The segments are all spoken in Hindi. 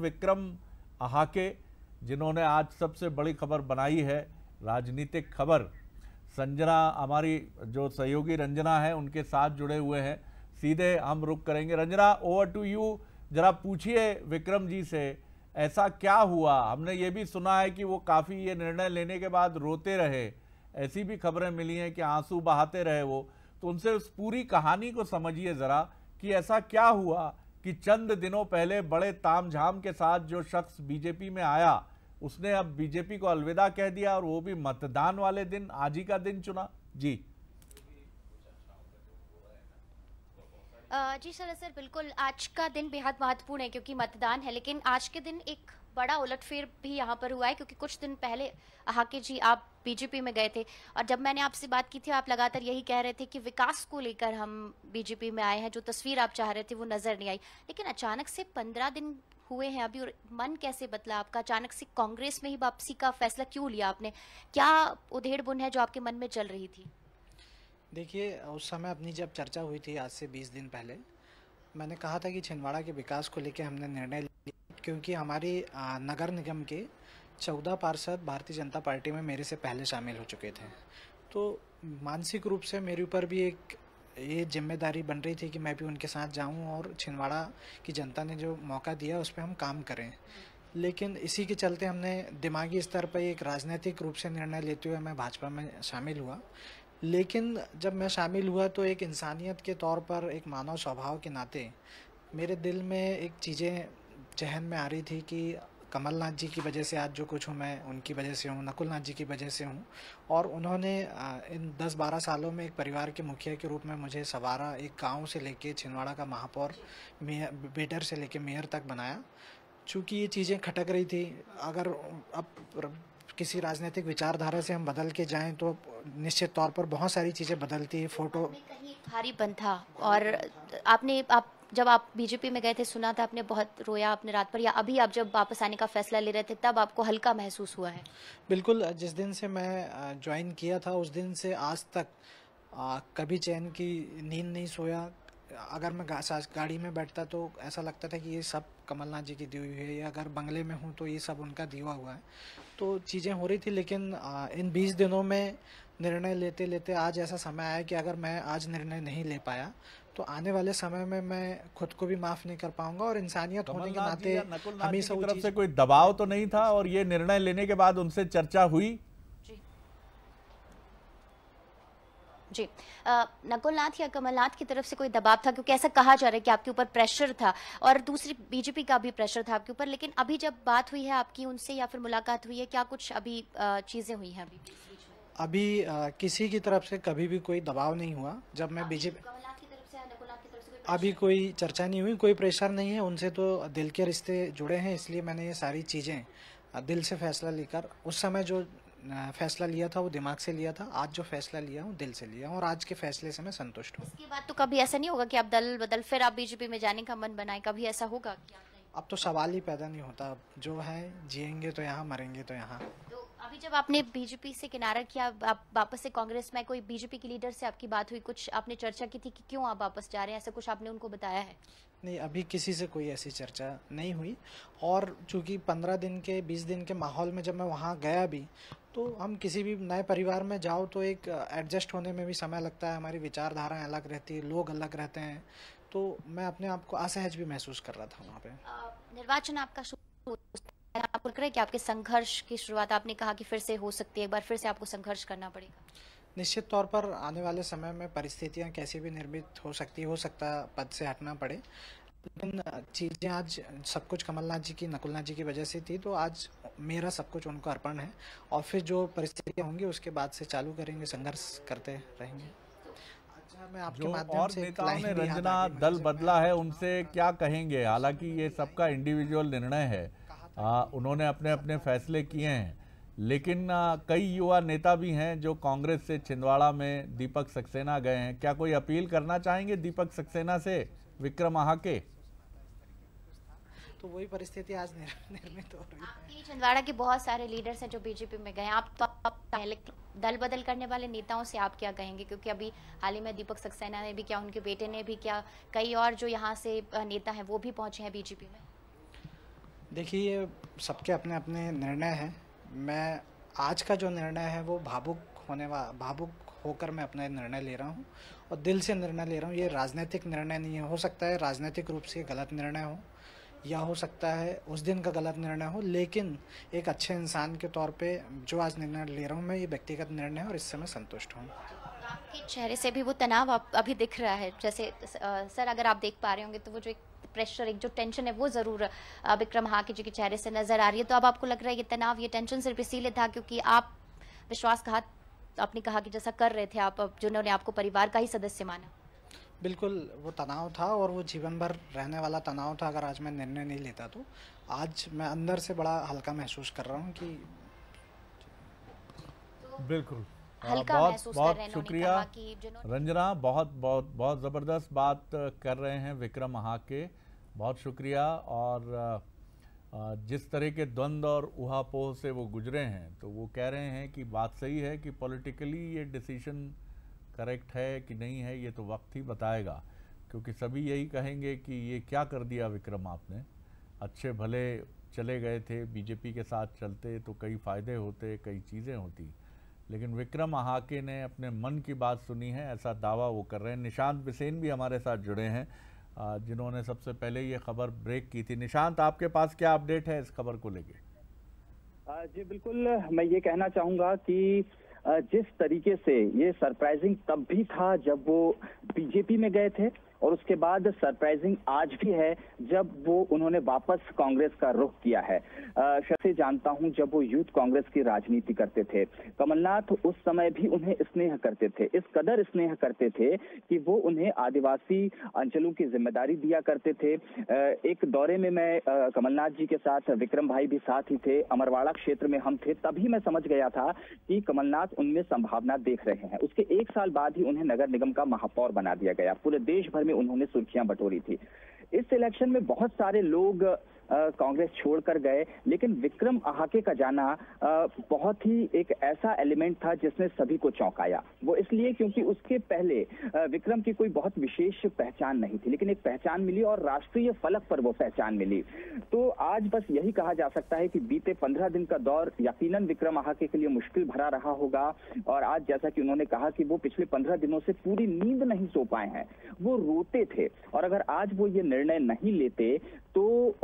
विक्रम अहाके, जिन्होंने आज सबसे बड़ी खबर बनाई है, राजनीतिक खबर। संजना हमारी जो सहयोगी रंजना है उनके साथ जुड़े हुए हैं, सीधे हम रुक करेंगे। Ranjana, over to you. जरा पूछिए विक्रम जी से, ऐसा क्या हुआ? हमने ये भी सुना है कि वो काफ़ी ये निर्णय लेने के बाद रोते रहे, ऐसी भी खबरें मिली हैं कि आंसू बहाते रहे वो। तो उनसे उस पूरी कहानी को समझिए ज़रा कि ऐसा क्या हुआ कि चंद दिनों पहले बड़े तामझाम के साथ जो शख्स बीजेपी में आया उसने अब बीजेपी को अलविदा कह दिया, और वो भी मतदान वाले दिन, आज ही का दिन चुना। जी सर, बिल्कुल आज का दिन बेहद महत्वपूर्ण है क्योंकि मतदान है, लेकिन आज के दिन एक बड़ा उलटफेर भी यहाँ पर हुआ है क्योंकि कुछ दिन पहले अहाके जी आप बीजेपी में गए थे, और जब मैंने आपसे बात की थी आप लगातार यही कह रहे थे कि विकास को लेकर हम बीजेपी में आए हैं, जो तस्वीर आप चाह रहे थे वो नज़र नहीं आई। लेकिन अचानक से 15 दिन हुए हैं अभी, और मन कैसे बदला आपका? अचानक से कांग्रेस में ही वापसी का फैसला क्यों लिया आपने? क्या उधेड़ बुन है जो आपके मन में चल रही थी? देखिए, उस समय अपनी जब चर्चा हुई थी आज से 20 दिन पहले, मैंने कहा था कि छिंदवाड़ा के विकास को लेकर हमने निर्णय लिया क्योंकि हमारे नगर निगम के 14 पार्षद भारतीय जनता पार्टी में मेरे से पहले शामिल हो चुके थे, तो मानसिक रूप से मेरे ऊपर भी एक ये जिम्मेदारी बन रही थी कि मैं भी उनके साथ जाऊं और छिंदवाड़ा की जनता ने जो मौका दिया उस पर हम काम करें। लेकिन इसी के चलते हमने दिमागी स्तर पर एक राजनीतिक रूप से निर्णय लेते हुए मैं भाजपा में शामिल हुआ। लेकिन जब मैं शामिल हुआ तो एक इंसानियत के तौर पर, एक मानव स्वभाव के नाते मेरे दिल में एक चीज़ें जहन में आ रही थी कि कमलनाथ जी की वजह से आज जो कुछ हूँ मैं उनकी वजह से हूँ, नकुल नाथ जी की वजह से हूँ, और उन्होंने इन 10-12 सालों में एक परिवार के मुखिया के रूप में मुझे संवारा, एक गांव से लेके छिंदवाड़ा का महापौर, बेटर से लेके मेयर तक बनाया। चूँकि ये चीज़ें खटक रही थी, अगर अब किसी राजनीतिक विचारधारा से हम बदल के जाएं तो निश्चित तौर पर बहुत सारी चीज़ें बदलती है। फोटो कहीं भारीपन था, और आपने जब आप बीजेपी में गए थे सुना था आपने बहुत रोया आपने रात पर, या अभी आप जब वापस आने का फैसला ले रहे थे तब आपको हल्का महसूस हुआ है? बिल्कुल, जिस दिन से मैं ज्वाइन किया था उस दिन से आज तक कभी चैन की नींद नहीं सोया। अगर मैं गाड़ी में बैठता तो ऐसा लगता था कि ये सब कमलनाथ जी की दी हुई है, या अगर बंगले में हूँ तो ये सब उनका दिया हुआ है। तो चीज़ें हो रही थी, लेकिन इन 20 दिनों में निर्णय लेते लेते आज ऐसा समय आया कि अगर मैं आज निर्णय नहीं ले पाया तो आने वाले समय में मैं खुद को भी माफ़ नहीं कर पाऊंगा, और इंसानियत होने के नाते हमेशा उनकी तरफ से कोई दबाव तो नहीं था? और ये निर्णय लेने के बाद उनसे चर्चा हुई? जी, नकुलनाथ या कमलनाथ की तरफ से कोई दबाव था? क्योंकि ऐसा कहा जा रहा है कि आपके ऊपर प्रेशर था, और दूसरी बीजेपी का भी प्रेशर था आपके ऊपर। लेकिन अभी जब बात हुई है आपकी उनसे या फिर मुलाकात हुई है, क्या कुछ अभी चीज़ें हुई हैं? अभी किसी की तरफ से कभी भी कोई दबाव नहीं हुआ। जब मैं बीजेपी, अभी कोई चर्चा नहीं हुई, कोई प्रेशर नहीं है उनसे। तो दिल के रिश्ते जुड़े हैं, इसलिए मैंने ये सारी चीज़ें दिल से फैसला लेकर, उस समय जो फैसला लिया था वो दिमाग से लिया था, आज जो फैसला लिया हूँ दिल से लिया हूँ, और आज के फैसले से मैं संतुष्ट हूँ। इसके बाद तो कभी ऐसा नहीं होगा कि आप दल बदल फिर आप बीजेपी में जाने का मन बनाए? कभी ऐसा होगा? अब तो सवाल ही पैदा नहीं होता, जो है जिएंगे तो यहाँ, मरेंगे तो यहाँ। तो अभी जब आपने बीजेपी से किनारा किया, आप वापस से कांग्रेस में, कोई बीजेपी के लीडर से आपकी बात हुई, कुछ आपने चर्चा की थी कि क्यों आप वापस जा रहे हैं, ऐसा कुछ आपने उनको बताया है? नहीं, अभी किसी से कोई ऐसी चर्चा नहीं हुई, और चूँकि 15 दिन के 20 दिन के माहौल में जब मैं वहाँ गया भी, तो हम किसी भी नए परिवार में जाओ तो एक एडजस्ट होने में भी समय लगता है, हमारी विचारधाराएँ अलग रहती है, लोग अलग रहते हैं, तो मैं अपने आप को असहज भी महसूस कर रहा था वहाँ पे। निर्वाचन आपका आपको लग रहा है कि आपके संघर्ष की शुरुआत, आपने कहा कि फिर से हो सकती है, एक बार फिर से आपको संघर्ष करना पड़ेगा? निश्चित तौर पर आने वाले समय में परिस्थितियाँ कैसी भी निर्मित हो सकती, हो सकता पद से हटना पड़े, लेकिन चीज़ें आज सब कुछ कमलनाथ जी की, नकुलनाथ जी की वजह से थी, तो आज मेरा सब कुछ उनको अर्पण है, और फिर जो परिस्थितियाँ होंगी उसके बाद से चालू करेंगे, संघर्ष करते रहेंगे। मैं आपके माध्यम से, नेताओं ने रंजना दल बदला है, उनसे क्या कहेंगे? हालांकि ये सबका इंडिविजुअल निर्णय है, उन्होंने अपने अपने फैसले किए हैं, लेकिन कई युवा नेता भी हैं जो कांग्रेस से छिंदवाड़ा में दीपक सक्सेना गए हैं। क्या कोई अपील करना चाहेंगे दीपक सक्सेना से विक्रम अहाके? तो वही परिस्थिति आज निर्मित हो रही है। आपके छिंदवाड़ा के बहुत सारे लीडर्स हैं जो बीजेपी में गए, आप तो दल बदल करने वाले नेताओं से आप क्या कहेंगे? क्योंकि अभी हाल ही में दीपक सक्सेना ने भी क्या, उनके बेटे ने भी क्या, कई और जो यहाँ से नेता हैं वो भी पहुँचे हैं बीजेपी में। देखिए, सबके अपने अपने निर्णय हैं। मैं आज का जो निर्णय है वो भावुक होकर मैं अपना निर्णय ले रहा हूँ और दिल से निर्णय ले रहा हूँ। ये राजनीतिक निर्णय नहीं है। हो सकता है राजनीतिक रूप से गलत निर्णय हो या हो सकता है उस दिन का गलत निर्णय हो, लेकिन एक अच्छे इंसान के तौर पे जो आज निर्णय ले रहा हूँ मैं, ये व्यक्तिगत निर्णय है और इससे मैं संतुष्ट हूँ। आपके चेहरे से भी वो तनाव अभी दिख रहा है, जैसे सर अगर आप देख पा रहे होंगे तो वो जो एक प्रेशर, एक जो टेंशन है वो ज़रूर विक्रम अहाके जी के चेहरे से नज़र आ रही है। तो अब आपको लग रहा है ये तनाव, ये टेंशन सिर्फ इसीलिए था क्योंकि आप विश्वासघात, आपने कहा कि जैसा कर रहे थे आप, जिन्होंने आपको परिवार का ही सदस्य माना? बिल्कुल, वो तनाव था और वो जीवन भर रहने वाला तनाव था। अगर आज मैं निर्णय नहीं लेता तो आज मैं अंदर से बड़ा हल्का महसूस कर रहा हूँ कि बिल्कुल हल्का महसूस कर रहे हैं। शुक्रिया रंजना, बहुत ज़बरदस्त बात कर रहे हैं विक्रम अहाके, बहुत शुक्रिया। और जिस तरह के द्वंद्व और उहापोह से वो गुजरे हैं, तो वो कह रहे हैं कि बात सही है कि पॉलिटिकली ये डिसीजन करेक्ट है कि नहीं है ये तो वक्त ही बताएगा, क्योंकि सभी यही कहेंगे कि ये क्या कर दिया विक्रम आपने। अच्छे भले चले गए थे, बीजेपी के साथ चलते तो कई फ़ायदे होते, कई चीज़ें होती, लेकिन विक्रम अहाके ने अपने मन की बात सुनी है, ऐसा दावा वो कर रहे हैं। निशांत बिसेन भी हमारे साथ जुड़े हैं, जिन्होंने सबसे पहले ये खबर ब्रेक की थी। निशांत, आपके पास क्या अपडेट है इस खबर को लेके? जी बिल्कुल, मैं ये कहना चाहूँगा कि जिस तरीके से ये सरप्राइजिंग तब भी था जब वो बीजेपी में गए थे और उसके बाद सरप्राइजिंग आज भी है जब वो उन्होंने वापस कांग्रेस का रुख किया है। से जानता हूं जब वो यूथ कांग्रेस की राजनीति करते थे, कमलनाथ उस समय भी उन्हें स्नेह करते थे, इस कदर स्नेह करते थे कि वो उन्हें आदिवासी अंचलों की जिम्मेदारी दिया करते थे। एक दौरे में मैं कमलनाथ जी के साथ, विक्रम भाई भी साथ ही थे, अमरवाड़ा क्षेत्र में हम थे, तभी मैं समझ गया था कि कमलनाथ उनमें संभावना देख रहे हैं। उसके एक साल बाद ही उन्हें नगर निगम का महापौर बना दिया गया। पूरे देश भर उन्होंने सुर्खियां बटोरी थी। इस इलेक्शन में बहुत सारे लोग कांग्रेस छोड़कर गए, लेकिन विक्रम अहाके का जाना बहुत ही एक ऐसा एलिमेंट था जिसने सभी को चौंकाया। वो इसलिए क्योंकि उसके पहले विक्रम की कोई बहुत विशेष पहचान नहीं थी, लेकिन एक पहचान मिली और राष्ट्रीय फलक पर वो पहचान मिली। तो आज बस यही कहा जा सकता है कि बीते 15 दिन का दौर यकीनन विक्रम अहाके के लिए मुश्किल भरा रहा होगा। और आज जैसा कि उन्होंने कहा कि वो पिछले 15 दिनों से पूरी नींद नहीं सो पाए हैं, वो रोते थे, और अगर आज वो ये निर्णय नहीं लेते तो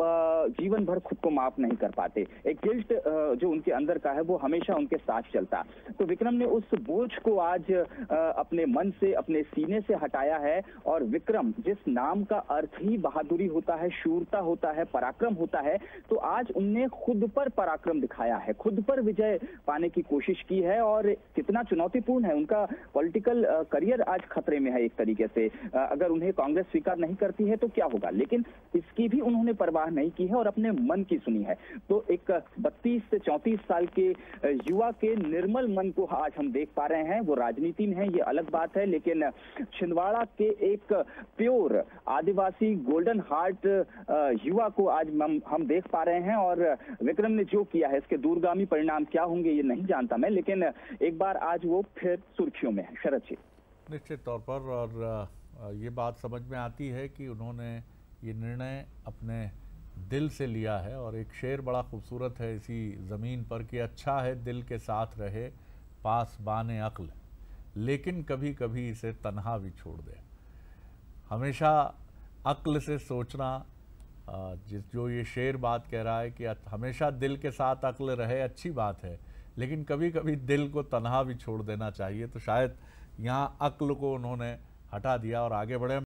जीवन भर खुद को माफ नहीं कर पाते। एक गिल्ट जो उनके अंदर का है वो हमेशा उनके साथ चलता। तो विक्रम ने उस बोझ को आज अपने मन से, अपने सीने से हटाया है। और विक्रम, जिस नाम का अर्थ ही बहादुरी होता है, शूरता होता है, पराक्रम होता है, तो आज उनने खुद पर पराक्रम दिखाया है, खुद पर विजय पाने की कोशिश की है। और कितना चुनौतीपूर्ण है उनका पॉलिटिकल करियर, आज खतरे में है एक तरीके से। अगर उन्हें कांग्रेस स्वीकार नहीं करती है तो क्या होगा, लेकिन इसकी भी उन्होंने परवाह नहीं की है और अपने मन की सुनी है। तो एक 32 से 34 साल के युवा के निर्मल मन को आज हम देख पा रहे हैं। वो राजनीति में है ये अलग बात है, लेकिन छिंदवाड़ा के एक प्योर आदिवासी गोल्डन हार्ट युवा को आज हम देख पा रहे हैं। और विक्रम ने जो किया है इसके दूरगामी परिणाम क्या होंगे ये नहीं जानता मैं, लेकिन एक बार आज वो फिर सुर्खियों में है। शरद जी, निश्चित तौर पर, और ये बात समझ में आती है कि उन्होंने ये निर्णय अपने दिल से लिया है। और एक शेर बड़ा खूबसूरत है इसी ज़मीन पर कि अच्छा है दिल के साथ रहे पासबान अक्ल, लेकिन कभी कभी इसे तन्हा भी छोड़ दे। हमेशा अक्ल से सोचना, जो ये शेर बात कह रहा है कि हमेशा दिल के साथ अक्ल रहे, अच्छी बात है, लेकिन कभी कभी दिल को तन्हा भी छोड़ देना चाहिए। तो शायद यहाँ अक्ल को उन्होंने हटा दिया और आगे बढ़े।